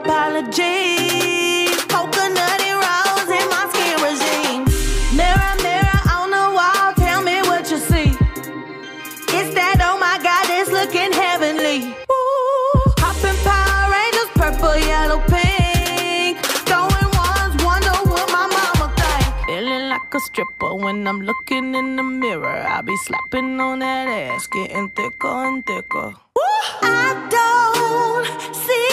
apology. Coconut and rose in my skin regime. Mirror, mirror on the wall, tell me what you see. It's that, oh my God, it's looking heavenly. Ooh, hopping Power Rangers, purple, yellow, pink. Going ones, wonder what my mama think. Feeling like a stripper when I'm looking in the mirror. I be slapping on that ass, getting thicker and thicker. Ooh, I don't see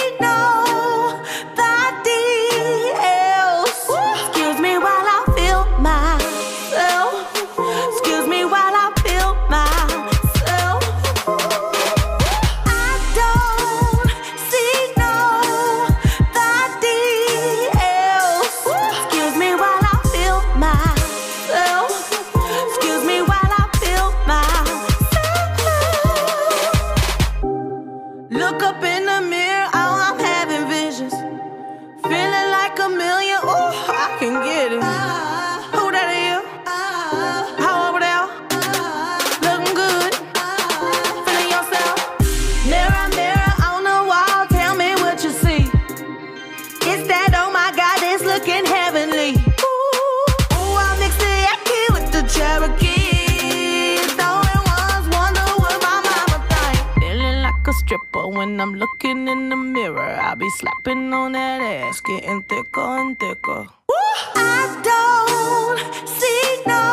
stripper when I'm looking in the mirror. I be slapping on that ass, getting thicker and thicker. Woo! I don't see no.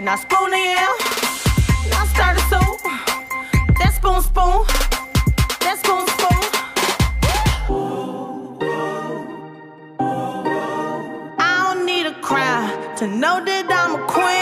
Now spoon in, now stir the soup. That spoon, spoon. That spoon, spoon. I don't need a crown to know that I'm a queen.